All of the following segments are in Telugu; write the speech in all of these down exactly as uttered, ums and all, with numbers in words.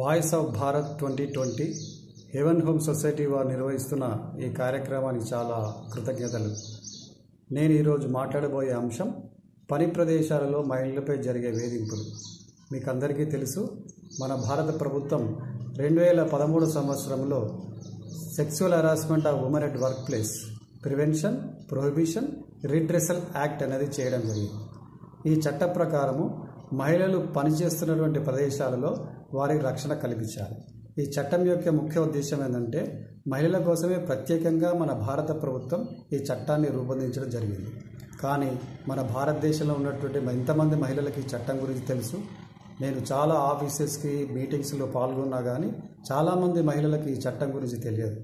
Voice of Bharat twenty twenty heaven home society వారు నిర్వహిస్తున్న ఈ కార్యక్రమానికి చాలా కృతజ్ఞతలు. నేను ఈరోజు మాట్లాడబోయే అంశం పని ప్రదేశాలలో మహిళలపై జరిగే వేధింపులు. మీకు అందరికీ తెలుసు, మన భారత ప్రభుత్వం రెండు వేల పదమూడు సంవత్సరంలో sexual harassment of women at work place prevention prohibition redressal act అనేది చేయడం జరిగింది. ఈ చట్ట ప్రకారము మహిళలు పనిచేస్తున్నటువంటి ప్రదేశాలలో వారికి రక్షణ కల్పించాలి. ఈ చట్టం యొక్క ముఖ్య ఉద్దేశం ఏంటంటే మహిళల కోసమే ప్రత్యేకంగా మన భారత ప్రభుత్వం ఈ చట్టాన్ని రూపొందించడం జరిగింది. కానీ మన భారతదేశంలో ఉన్నటువంటి ఎంతమంది మహిళలకు ఈ చట్టం గురించి తెలుసు? నేను చాలా ఆఫీసెస్కి మీటింగ్స్లో పాల్గొన్నా కానీ చాలామంది మహిళలకు ఈ చట్టం గురించి తెలియదు.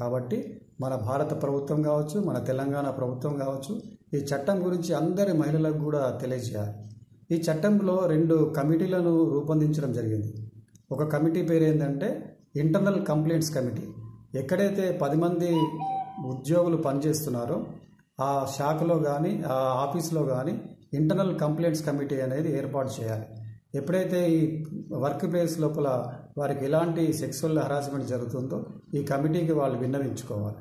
కాబట్టి మన భారత ప్రభుత్వం కావచ్చు, మన తెలంగాణ ప్రభుత్వం కావచ్చు, ఈ చట్టం గురించి అందరి మహిళలకు కూడా తెలియజేయాలి. ఈ చట్టంలో రెండు కమిటీలను రూపొందించడం జరిగింది. ఒక కమిటీ పేరు ఏంటంటే ఇంటర్నల్ కంప్లైంట్స్ కమిటీ. ఎక్కడైతే పది మంది ఉద్యోగులు పనిచేస్తున్నారో ఆ శాఖలో కానీ ఆ ఆఫీస్లో కానీ ఇంటర్నల్ కంప్లైంట్స్ కమిటీ అనేది ఏర్పాటు చేయాలి. ఎప్పుడైతే ఈ వర్క్ ప్లేస్ లోపల వారికి ఎలాంటి సెక్సువల్ హరాస్మెంట్ జరుగుతుందో ఈ కమిటీకి వాళ్ళు విన్నవించుకోవాలి.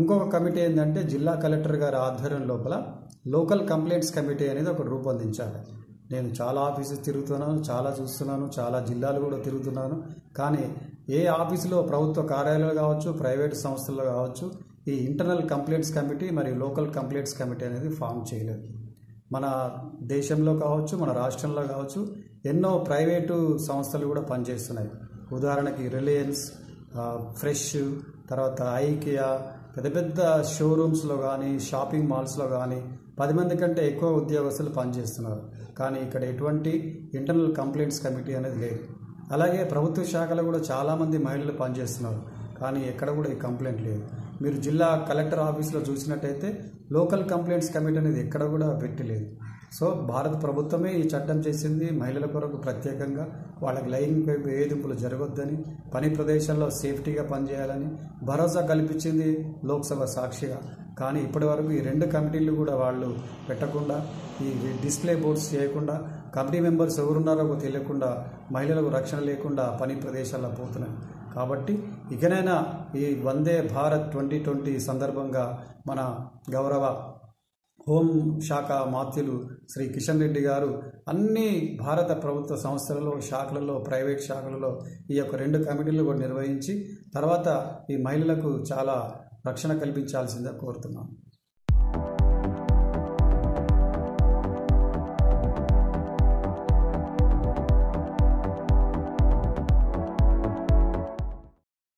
ఇంకొక కమిటీ ఏంటంటే జిల్లా కలెక్టర్ గారి ఆధ్వర్యం లోపల లోకల్ కంప్లైంట్స్ కమిటీ అనేది ఒకటి రూపొందించాలి. నేను చాలా ఆఫీసెస్ తిరుగుతున్నాను, చాలా చూస్తున్నాను, చాలా జిల్లాలు కూడా తిరుగుతున్నాను. కానీ ఏ ఆఫీసులో, ప్రభుత్వ కార్యాలయాలు కావచ్చు, ప్రైవేటు సంస్థల్లో కావచ్చు, ఈ ఇంటర్నల్ కంప్లైంట్స్ కమిటీ మరియు లోకల్ కంప్లైంట్స్ కమిటీ అనేది ఫామ్ చేయలేదు. మన దేశంలో కావచ్చు, మన రాష్ట్రంలో కావచ్చు, ఎన్నో ప్రైవేటు సంస్థలు కూడా పనిచేస్తున్నాయి. ఉదాహరణకి రిలయన్స్ ఫ్రెష్, తర్వాత ఐకియా, పెద్ద పెద్ద షోరూమ్స్లో కానీ షాపింగ్ మాల్స్లో కానీ పది మంది కంటే ఎక్కువ ఉద్యోగస్తులు పనిచేస్తున్నారు. కానీ ఇక్కడ ఎటువంటి ఇంటర్నల్ కంప్లైంట్స్ కమిటీ అనేది లేదు. అలాగే ప్రభుత్వ శాఖలో కూడా చాలామంది మహిళలు పనిచేస్తున్నారు, కానీ ఎక్కడ కూడా ఈ కంప్లైంట్ లేదు. మీరు జిల్లా కలెక్టర్ ఆఫీస్లో చూసినట్టయితే లోకల్ కంప్లైంట్స్ కమిటీ అనేది ఎక్కడ కూడా పెట్టలేదు. సో భారత ప్రభుత్వమే ఈ చట్టం చేసింది మహిళల కొరకు ప్రత్యేకంగా. వాళ్ళకి లైంగిక వేధింపులు జరగొద్దని, పని ప్రదేశాల్లో సేఫ్టీగా పనిచేయాలని భరోసా కల్పించింది లోక్సభ సాక్షిగా. కానీ ఇప్పటి వరకు ఈ రెండు కమిటీలు కూడా వాళ్ళు పెట్టకుండా, ఈ డిస్ప్లే బోర్డ్స్ చేయకుండా, కమిటీ మెంబర్స్ ఎవరున్నారో తెలియకుండా మహిళలకు రక్షణ లేకుండా పని ప్రదేశాల్లో పోతున్నాయి. కాబట్టి ఇకనైనా ఈ వందే భారత్ ట్వంటీ ట్వంటీ సందర్భంగా మన గౌరవ హోం శాఖ మాత్యులు శ్రీ కిషన్ రెడ్డి గారు అన్ని భారత ప్రభుత్వ సంస్థలలో, శాఖలలో, ప్రైవేట్ శాఖలలో ఈ యొక్క రెండు కమిటీలు కూడా నిర్వహించి తర్వాత ఈ మహిళలకు చాలా రక్షణ కల్పించాల్సిందిగా కోరుతున్నాను.